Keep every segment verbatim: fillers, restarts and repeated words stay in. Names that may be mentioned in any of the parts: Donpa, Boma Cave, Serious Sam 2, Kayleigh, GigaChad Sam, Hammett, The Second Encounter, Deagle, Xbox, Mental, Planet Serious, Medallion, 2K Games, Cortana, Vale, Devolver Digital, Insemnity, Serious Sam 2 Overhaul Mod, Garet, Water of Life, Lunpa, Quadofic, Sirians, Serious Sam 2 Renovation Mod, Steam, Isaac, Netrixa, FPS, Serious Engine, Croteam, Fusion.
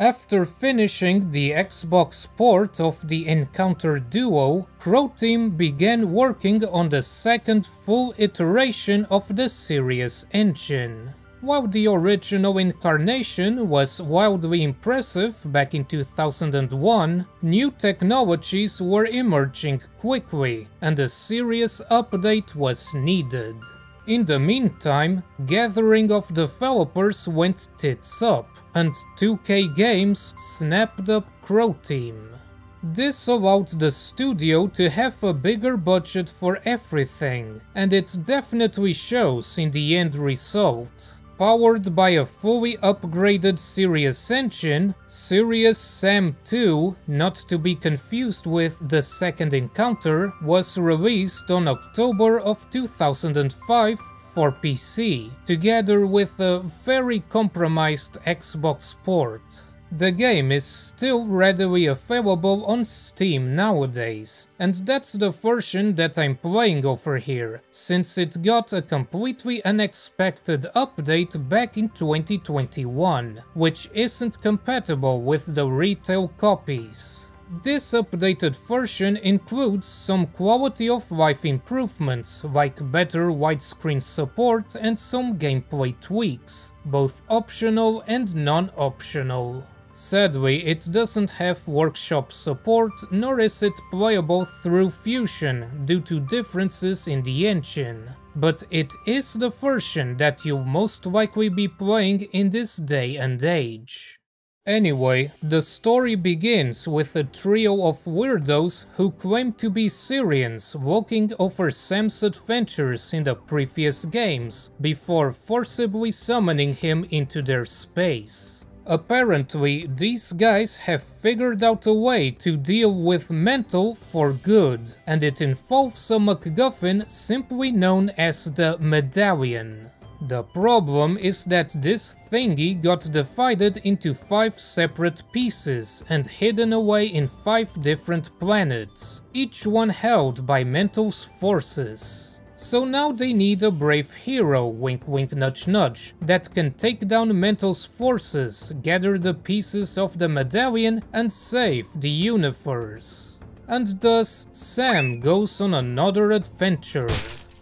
After finishing the Xbox port of the Encounter Duo, Croteam began working on the second full iteration of the Serious Engine. While the original incarnation was wildly impressive back in two thousand one, new technologies were emerging quickly, and a serious update was needed. In the meantime, gathering of developers went tits up, and two K Games snapped up Croteam. This allowed the studio to have a bigger budget for everything, and it definitely shows in the end result. Powered by a fully upgraded Serious Engine, Serious Sam two, not to be confused with The Second Encounter, was released on October of two thousand five for P C, together with a very compromised Xbox port. The game is still readily available on Steam nowadays, and that's the version that I'm playing over here, since it got a completely unexpected update back in twenty twenty-one, which isn't compatible with the retail copies. This updated version includes some quality of life improvements, like better widescreen support and some gameplay tweaks, both optional and non-optional. Sadly, it doesn't have workshop support, nor is it playable through Fusion due to differences in the engine, but it is the version that you'll most likely be playing in this day and age. Anyway, the story begins with a trio of weirdos who claim to be Sirians looking over Sam's adventures in the previous games, before forcibly summoning him into their space. Apparently, these guys have figured out a way to deal with Mental for good, and it involves a MacGuffin simply known as the Medallion. The problem is that this thingy got divided into five separate pieces and hidden away in five different planets, each one held by Mental's forces. So now they need a brave hero, wink wink nudge nudge, that can take down Mental's forces, gather the pieces of the medallion and save the universe. And thus, Sam goes on another adventure.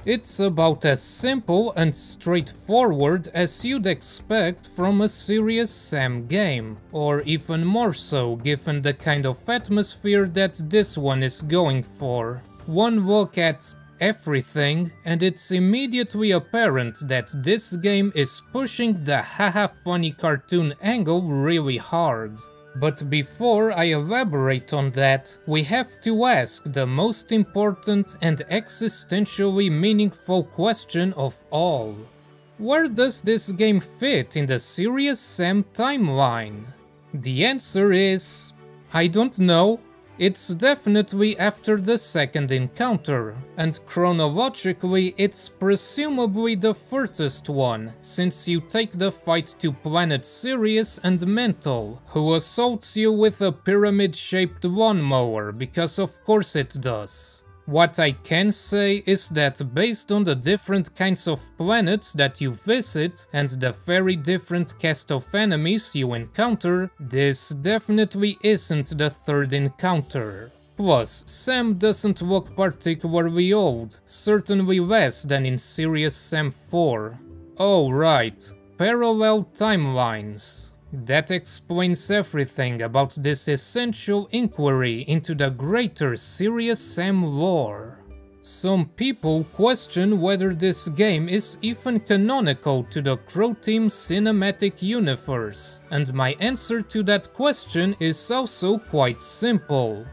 It's about as simple and straightforward as you'd expect from a Serious Sam game, or even more so given the kind of atmosphere that this one is going for. One look at everything, and it's immediately apparent that this game is pushing the haha funny cartoon angle really hard. But before I elaborate on that, we have to ask the most important and existentially meaningful question of all. Where does this game fit in the Serious Sam timeline? The answer is… I don't know. It's definitely after the second encounter, and chronologically it's presumably the furthest one, since you take the fight to Planet Serious and Mental, who assaults you with a pyramid-shaped lawnmower, because of course it does. What I can say is that based on the different kinds of planets that you visit and the very different cast of enemies you encounter, this definitely isn't the third encounter. Plus, Sam doesn't look particularly old, certainly less than in Serious Sam four. Oh right, parallel timelines. That explains everything about this essential inquiry into the greater Serious Sam lore. Some people question whether this game is even canonical to the Croteam cinematic universe, and my answer to that question is also quite simple.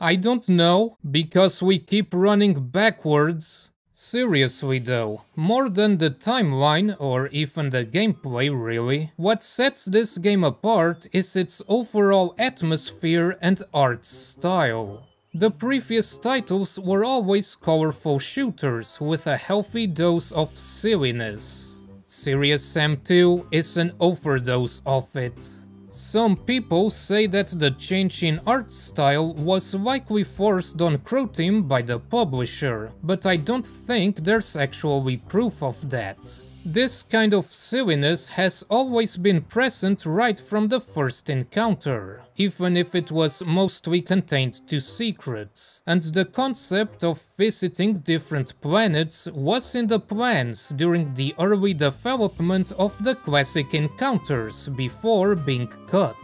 I don't know, because we keep running backwards. Seriously though, more than the timeline, or even the gameplay really, what sets this game apart is its overall atmosphere and art style. The previous titles were always colorful shooters with a healthy dose of silliness. Serious Sam two is an overdose of it. Some people say that the change in art style was likely forced on Croteam by the publisher, but I don't think there's actually proof of that. This kind of silliness has always been present right from the first encounter, even if it was mostly contained to secrets, and the concept of visiting different planets was in the plans during the early development of the classic encounters before being cut.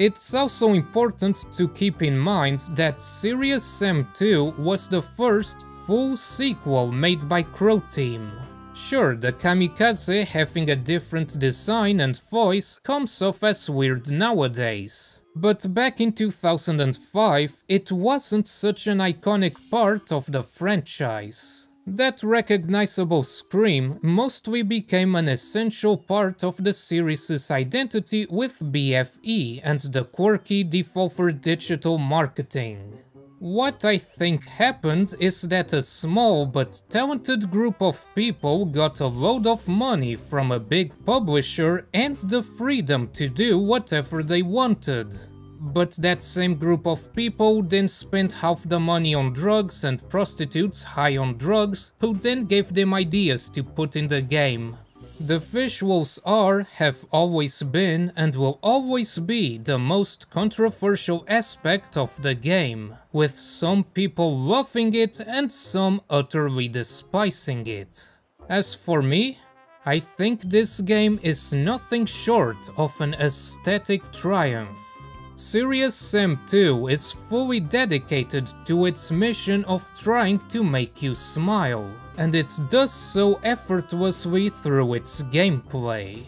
It's also important to keep in mind that Serious Sam two was the first full sequel made by Croteam. Sure, the kamikaze having a different design and voice comes off as weird nowadays, but back in two thousand five it wasn't such an iconic part of the franchise. That recognizable scream mostly became an essential part of the series' identity with B F E and the quirky Devolver Digital marketing. What I think happened is that a small but talented group of people got a load of money from a big publisher and the freedom to do whatever they wanted. But that same group of people then spent half the money on drugs and prostitutes high on drugs, who then gave them ideas to put in the game. The visuals are, have always been, and will always be the most controversial aspect of the game, with some people loving it and some utterly despising it. As for me, I think this game is nothing short of an aesthetic triumph. Serious Sam two is fully dedicated to its mission of trying to make you smile, and it does so effortlessly through its gameplay.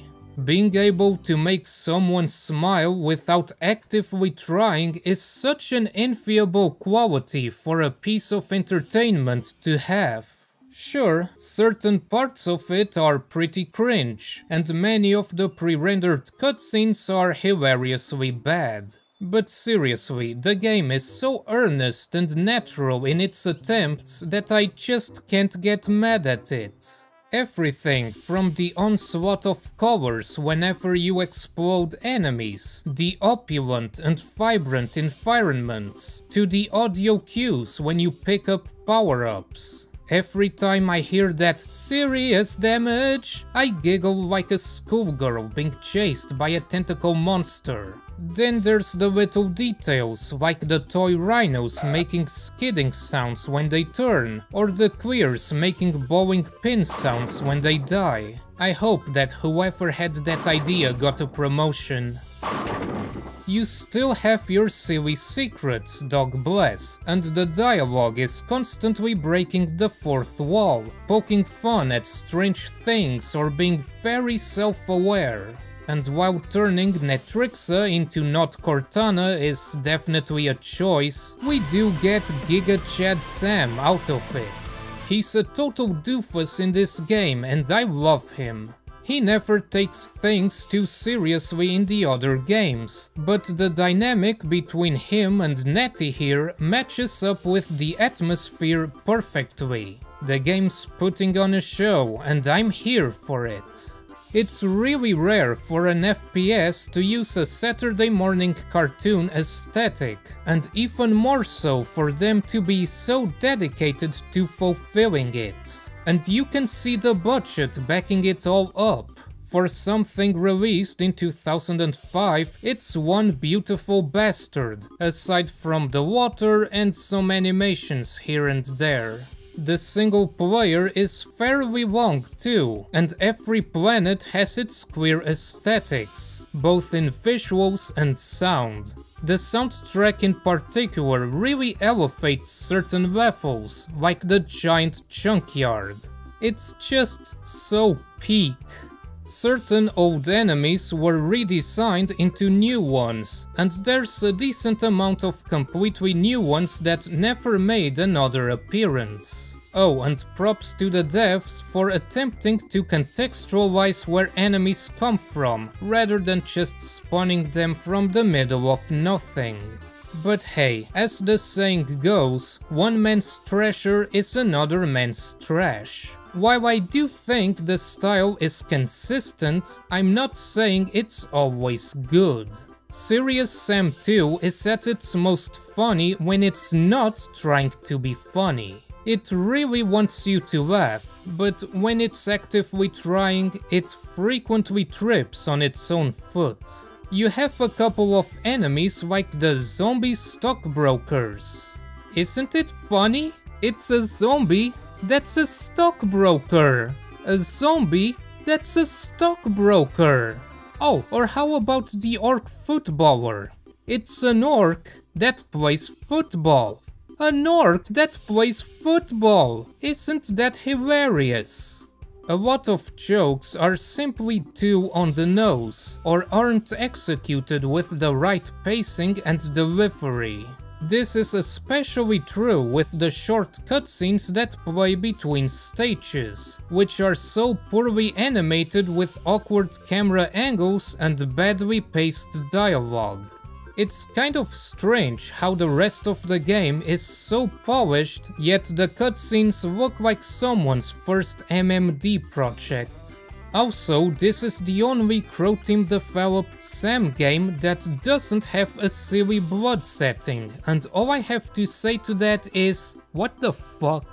Being able to make someone smile without actively trying is such an enviable quality for a piece of entertainment to have. Sure, certain parts of it are pretty cringe, and many of the pre-rendered cutscenes are hilariously bad. But seriously, the game is so earnest and natural in its attempts that I just can't get mad at it. Everything from the onslaught of colors whenever you explode enemies, the opulent and vibrant environments, to the audio cues when you pick up power-ups. Every time I hear that serious damage, I giggle like a schoolgirl being chased by a tentacle monster. Then there's the little details, like the toy rhinos making skidding sounds when they turn, or the queers making bowling pin sounds when they die. I hope that whoever had that idea got a promotion. You still have your silly secrets, dog bless, and the dialogue is constantly breaking the fourth wall, poking fun at strange things or being very self-aware. And while turning Netrixa into not Cortana is definitely a choice, we do get GigaChad Sam out of it. He's a total doofus in this game and I love him. He never takes things too seriously in the other games, but the dynamic between him and Netty here matches up with the atmosphere perfectly. The game's putting on a show, and I'm here for it. It's really rare for an F P S to use a Saturday morning cartoon aesthetic, and even more so for them to be so dedicated to fulfilling it. And you can see the budget backing it all up. For something released in two thousand five, it's one beautiful bastard, aside from the water and some animations here and there. The single player is fairly long too, and every planet has its clear aesthetics, both in visuals and sound. The soundtrack in particular really elevates certain levels, like the giant junkyard. It's just so peak. Certain old enemies were redesigned into new ones, and there's a decent amount of completely new ones that never made another appearance. Oh, and props to the devs for attempting to contextualize where enemies come from, rather than just spawning them from the middle of nothing. But hey, as the saying goes, one man's treasure is another man's trash. While I do think the style is consistent, I'm not saying it's always good. Serious Sam two is at its most funny when it's not trying to be funny. It really wants you to laugh, but when it's actively trying, it frequently trips on its own foot. You have a couple of enemies like the zombie stockbrokers. Isn't it funny? It's a zombie that's a stockbroker. A zombie that's a stockbroker. Oh, or how about the orc footballer? It's an orc that plays football. An orc that plays football! Isn't that hilarious? A lot of jokes are simply too on the nose, or aren't executed with the right pacing and delivery. This is especially true with the short cutscenes that play between stages, which are so poorly animated with awkward camera angles and badly paced dialogue. It's kind of strange how the rest of the game is so polished, yet the cutscenes look like someone's first M M D project. Also, this is the only Croteam developed Sam game that doesn't have a silly blood setting, and all I have to say to that is, what the fuck?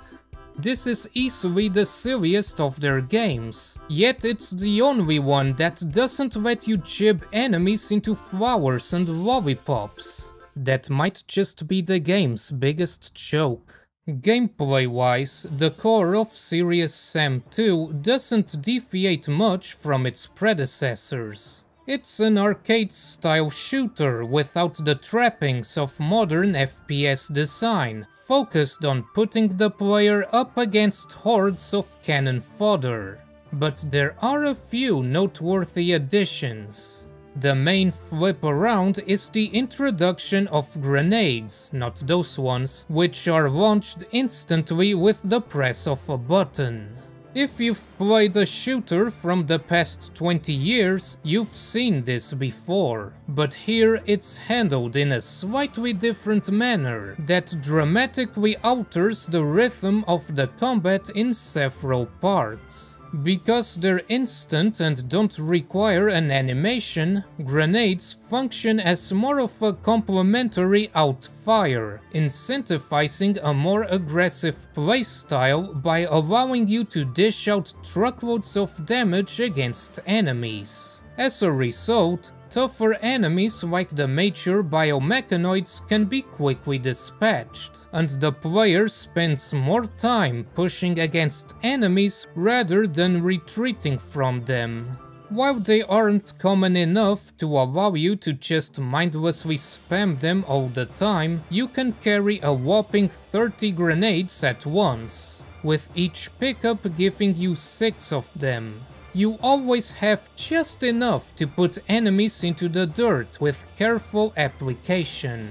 This is easily the silliest of their games, yet it's the only one that doesn't let you jib enemies into flowers and lollipops. That might just be the game's biggest joke. Gameplay-wise, the core of Serious Sam two doesn't deviate much from its predecessors. It's an arcade-style shooter without the trappings of modern F P S design, focused on putting the player up against hordes of cannon fodder. But there are a few noteworthy additions. The main flip around is the introduction of grenades, not those ones, which are launched instantly with the press of a button. If you've played a shooter from the past twenty years, you've seen this before, but here it's handled in a slightly different manner that dramatically alters the rhythm of the combat in several parts. Because they're instant and don't require an animation, grenades function as more of a complementary outfire, incentivizing a more aggressive playstyle by allowing you to dish out truckloads of damage against enemies. As a result, tougher enemies like the major biomechanoids can be quickly dispatched, and the player spends more time pushing against enemies rather than retreating from them. While they aren't common enough to allow you to just mindlessly spam them all the time, you can carry a whopping thirty grenades at once, with each pickup giving you six of them. You always have just enough to put enemies into the dirt with careful application.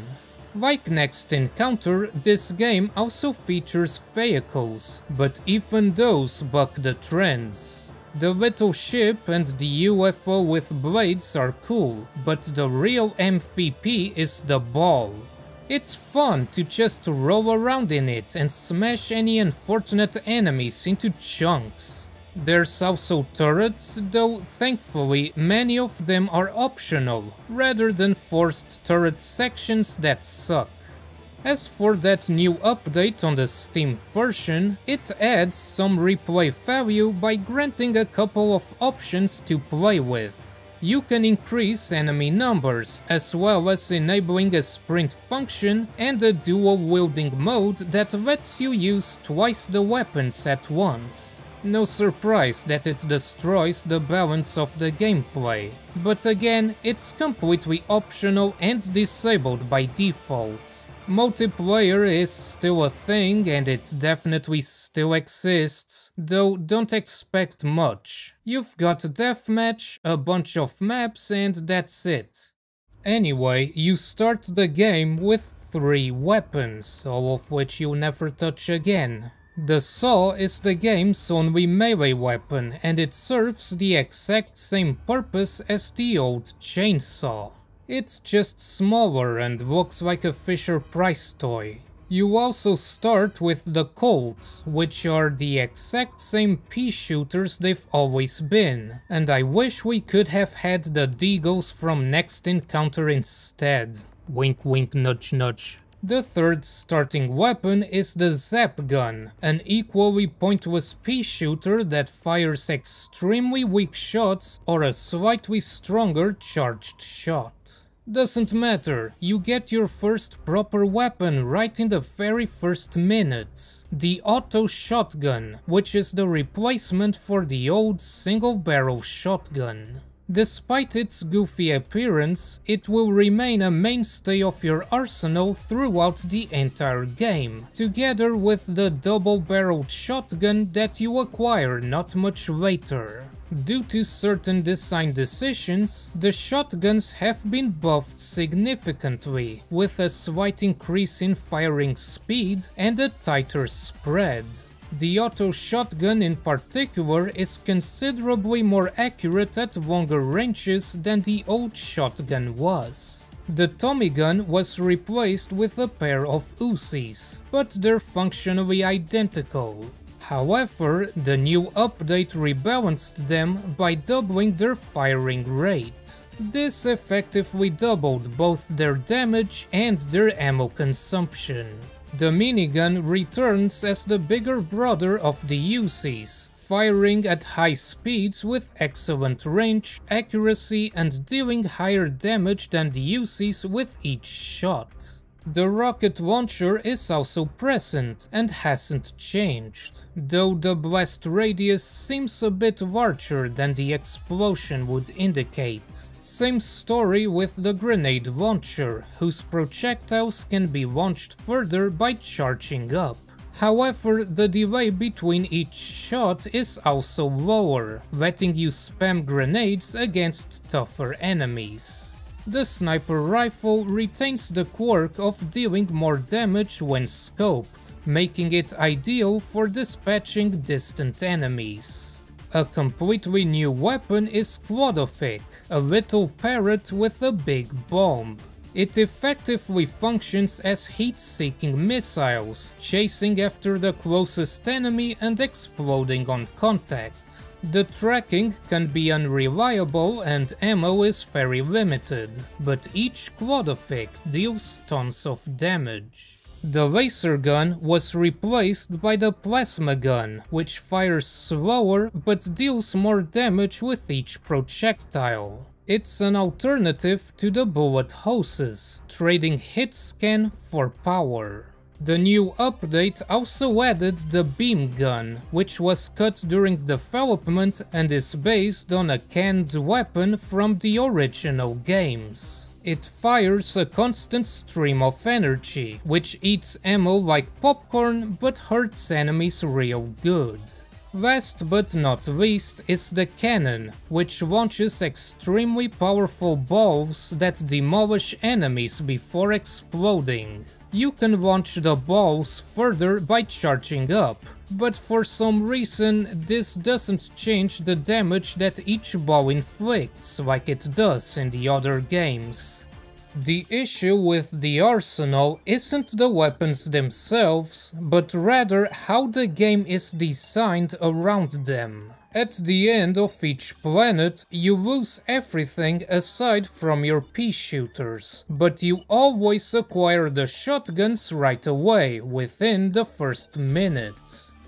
Like Next Encounter, this game also features vehicles, but even those buck the trends. The little ship and the U F O with blades are cool, but the real M V P is the ball. It's fun to just roll around in it and smash any unfortunate enemies into chunks. There's also turrets, though thankfully many of them are optional, rather than forced turret sections that suck. As for that new update on the Steam version, it adds some replay value by granting a couple of options to play with. You can increase enemy numbers, as well as enabling a sprint function and a dual wielding mode that lets you use twice the weapons at once. No surprise that it destroys the balance of the gameplay, but again, it's completely optional and disabled by default. Multiplayer is still a thing and it definitely still exists, though don't expect much. You've got deathmatch, a bunch of maps, and that's it. Anyway, you start the game with three weapons, all of which you'll never touch again. The saw is the game's only melee weapon, and it serves the exact same purpose as the old chainsaw. It's just smaller and looks like a Fisher-Price toy. You also start with the Colts, which are the exact same pea shooters they've always been, and I wish we could have had the Deagles from Next Encounter instead. Wink wink nudge nudge. The third starting weapon is the Zap Gun, an equally pointless pea shooter that fires extremely weak shots or a slightly stronger charged shot. Doesn't matter, you get your first proper weapon right in the very first minutes, the auto shotgun, which is the replacement for the old single-barrel shotgun. Despite its goofy appearance, it will remain a mainstay of your arsenal throughout the entire game, together with the double-barreled shotgun that you acquire not much later. Due to certain design decisions, the shotguns have been buffed significantly, with a slight increase in firing speed and a tighter spread. The auto shotgun in particular is considerably more accurate at longer ranges than the old shotgun was. The Tommy gun was replaced with a pair of Uzis, but they're functionally identical. However, the new update rebalanced them by doubling their firing rate. This effectively doubled both their damage and their ammo consumption. The minigun returns as the bigger brother of the Uzis, firing at high speeds with excellent range, accuracy and dealing higher damage than the Uzis with each shot. The rocket launcher is also present and hasn't changed, though the blast radius seems a bit larger than the explosion would indicate. Same story with the grenade launcher, whose projectiles can be launched further by charging up. However, the delay between each shot is also lower, letting you spam grenades against tougher enemies. The sniper rifle retains the quirk of dealing more damage when scoped, making it ideal for dispatching distant enemies. A completely new weapon is Quadofic, a little parrot with a big bomb. It effectively functions as heat-seeking missiles, chasing after the closest enemy and exploding on contact. The tracking can be unreliable and ammo is very limited, but each Quadofic deals tons of damage. The laser gun was replaced by the plasma gun, which fires slower but deals more damage with each projectile. It's an alternative to the bullet hoses, trading hit scan for power. The new update also added the beam gun, which was cut during development and is based on a canned weapon from the original games. It fires a constant stream of energy, which eats ammo like popcorn but hurts enemies real good. Last but not least is the cannon, which launches extremely powerful balls that demolish enemies before exploding. You can launch the balls further by charging up, but for some reason this doesn't change the damage that each ball inflicts like it does in the other games. The issue with the arsenal isn't the weapons themselves, but rather how the game is designed around them. At the end of each planet, you lose everything aside from your pea shooters, but you always acquire the shotguns right away, within the first minute.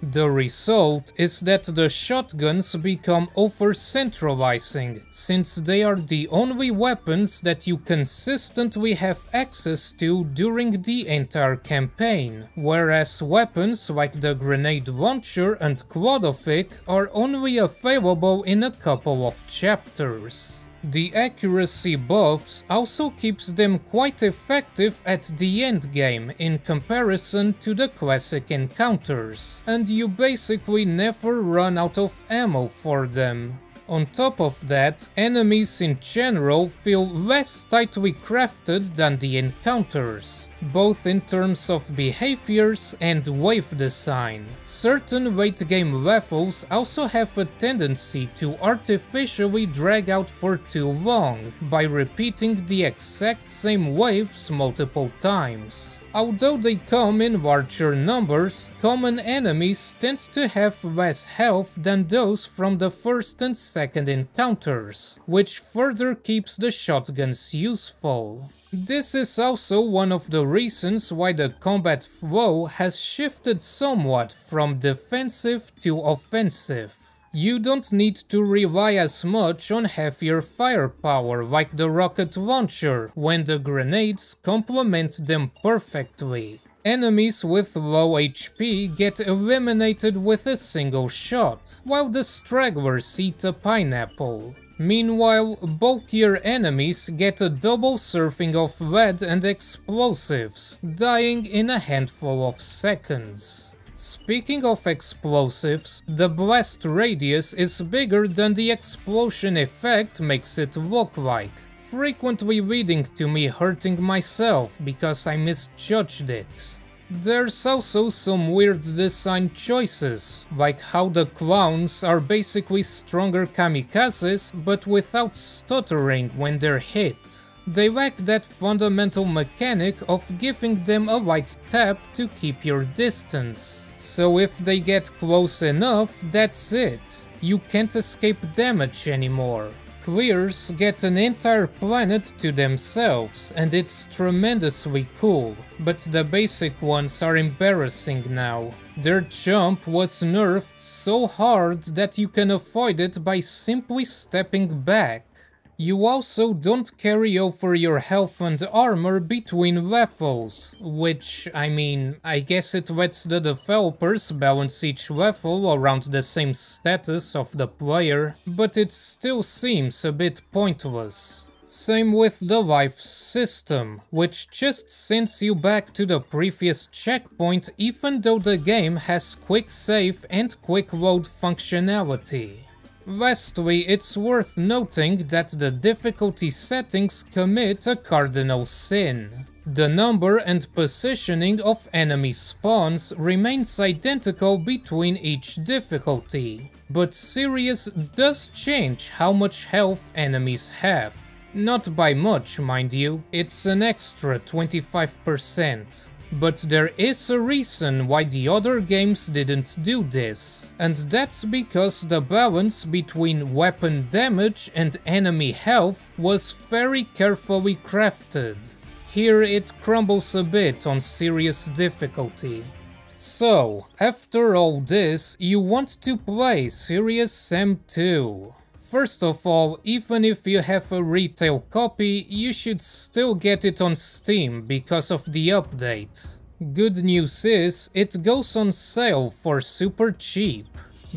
The result is that the shotguns become over-centralizing, since they are the only weapons that you consistently have access to during the entire campaign, whereas weapons like the grenade launcher and Quadofic are only available in a couple of chapters. The accuracy buffs also keeps them quite effective at the endgame in comparison to the classic encounters, and you basically never run out of ammo for them. On top of that, enemies in general feel less tightly crafted than the encounters, both in terms of behaviors and wave design. Certain late-game levels also have a tendency to artificially drag out for too long by repeating the exact same waves multiple times. Although they come in larger numbers, common enemies tend to have less health than those from the first and second encounters, which further keeps the shotguns useful. This is also one of the reasons why the combat flow has shifted somewhat from defensive to offensive. You don't need to rely as much on heavier firepower like the rocket launcher, when the grenades complement them perfectly. Enemies with low H P get eliminated with a single shot, while the stragglers eat a pineapple. Meanwhile, bulkier enemies get a double surfing of lead and explosives, dying in a handful of seconds. Speaking of explosives, the blast radius is bigger than the explosion effect makes it look like, frequently leading to me hurting myself because I misjudged it. There's also some weird design choices, like how the clowns are basically stronger kamikazes but without stuttering when they're hit. They lack that fundamental mechanic of giving them a light tap to keep your distance. So if they get close enough, that's it. You can't escape damage anymore. Clears get an entire planet to themselves, and it's tremendously cool, but the basic ones are embarrassing now. Their jump was nerfed so hard that you can avoid it by simply stepping back. You also don't carry over your health and armor between levels, which, I mean, I guess it lets the developers balance each level around the same status of the player, but it still seems a bit pointless. Same with the life system, which just sends you back to the previous checkpoint even though the game has quick save and quick load functionality. Lastly, it's worth noting that the difficulty settings commit a cardinal sin. The number and positioning of enemy spawns remains identical between each difficulty, but Serious does change how much health enemies have. Not by much, mind you, it's an extra twenty-five percent. But there is a reason why the other games didn't do this, and that's because the balance between weapon damage and enemy health was very carefully crafted. Here it crumbles a bit on serious difficulty. So, after all this, you want to play Serious Sam two. First of all, even if you have a retail copy, you should still get it on Steam because of the update. Good news is, it goes on sale for super cheap.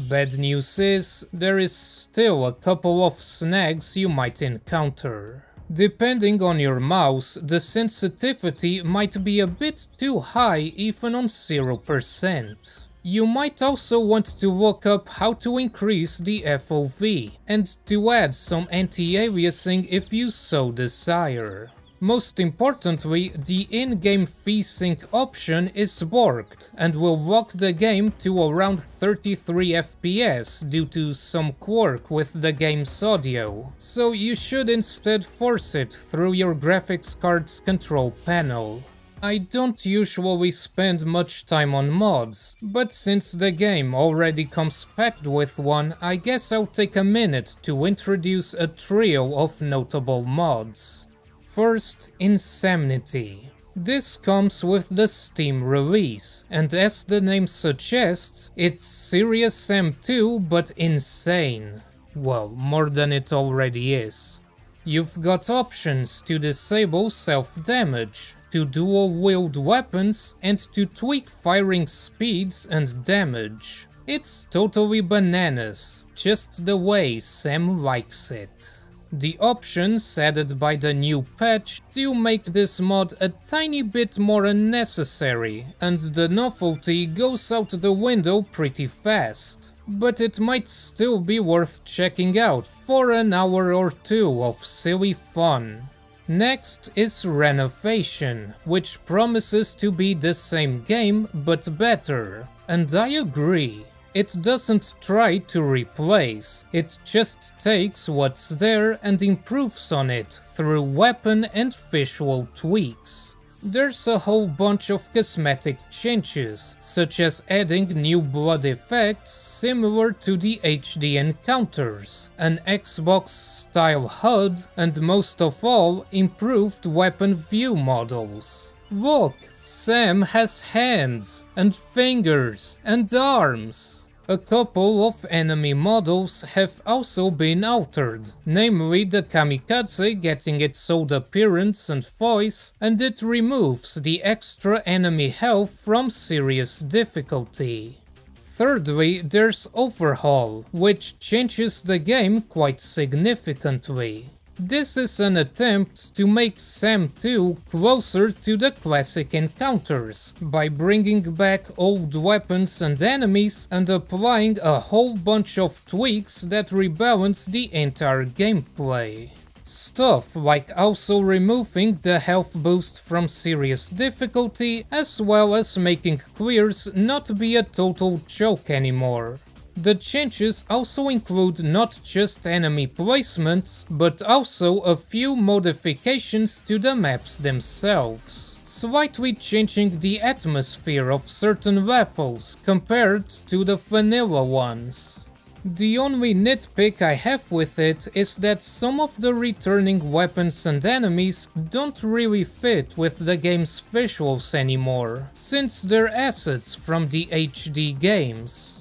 Bad news is, there is still a couple of snags you might encounter. Depending on your mouse, the sensitivity might be a bit too high even on zero percent. You might also want to look up how to increase the F O V, and to add some anti-aliasing if you so desire. Most importantly, the in-game V-Sync option is borked, and will lock the game to around thirty-three F P S due to some quirk with the game's audio, so you should instead force it through your graphics card's control panel. I don't usually spend much time on mods, but since the game already comes packed with one, I guess I'll take a minute to introduce a trio of notable mods. First, Insemnity. This comes with the Steam release, and as the name suggests, it's Serious Sam two but insane. Well, more than it already is. You've got options to disable self-damage, to dual-wield weapons, and to tweak firing speeds and damage. It's totally bananas, just the way Sam likes it. The options added by the new patch do make this mod a tiny bit more unnecessary, and the novelty goes out the window pretty fast, but it might still be worth checking out for an hour or two of silly fun. Next is Renovation, which promises to be the same game, but better. And I agree. It doesn't try to replace, it just takes what's there and improves on it through weapon and visual tweaks. There's a whole bunch of cosmetic changes, such as adding new blood effects similar to the H D encounters, an Xbox-style H U D, and most of all, improved weapon view models. Look, Sam has hands, and fingers, and arms! A couple of enemy models have also been altered, namely the kamikaze getting its old appearance and voice, and it removes the extra enemy health from serious difficulty. Thirdly, there's Overhaul, which changes the game quite significantly. This is an attempt to make Sam two closer to the classic encounters, by bringing back old weapons and enemies and applying a whole bunch of tweaks that rebalance the entire gameplay. Stuff like also removing the health boost from serious difficulty, as well as making clears not be a total joke anymore. The changes also include not just enemy placements, but also a few modifications to the maps themselves, slightly changing the atmosphere of certain levels compared to the vanilla ones. The only nitpick I have with it is that some of the returning weapons and enemies don't really fit with the game's visuals anymore, since they're assets from the H D games.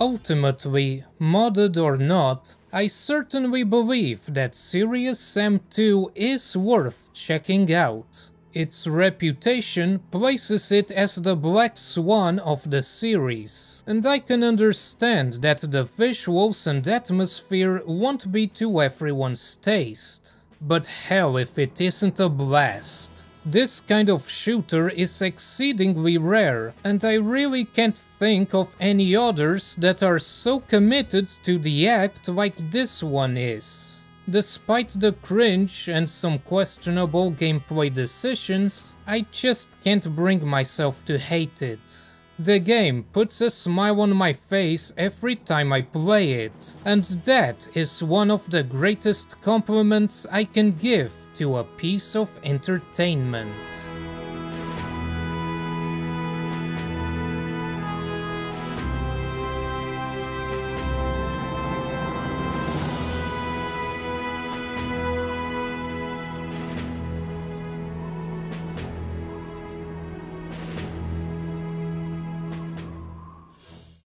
Ultimately, modded or not, I certainly believe that Serious Sam two is worth checking out. Its reputation places it as the black swan of the series, and I can understand that the visuals and atmosphere won't be to everyone's taste. But hell if it isn't a blast. This kind of shooter is exceedingly rare, and I really can't think of any others that are so committed to the act like this one is. Despite the cringe and some questionable gameplay decisions, I just can't bring myself to hate it. The game puts a smile on my face every time I play it, and that is one of the greatest compliments I can give to a piece of entertainment.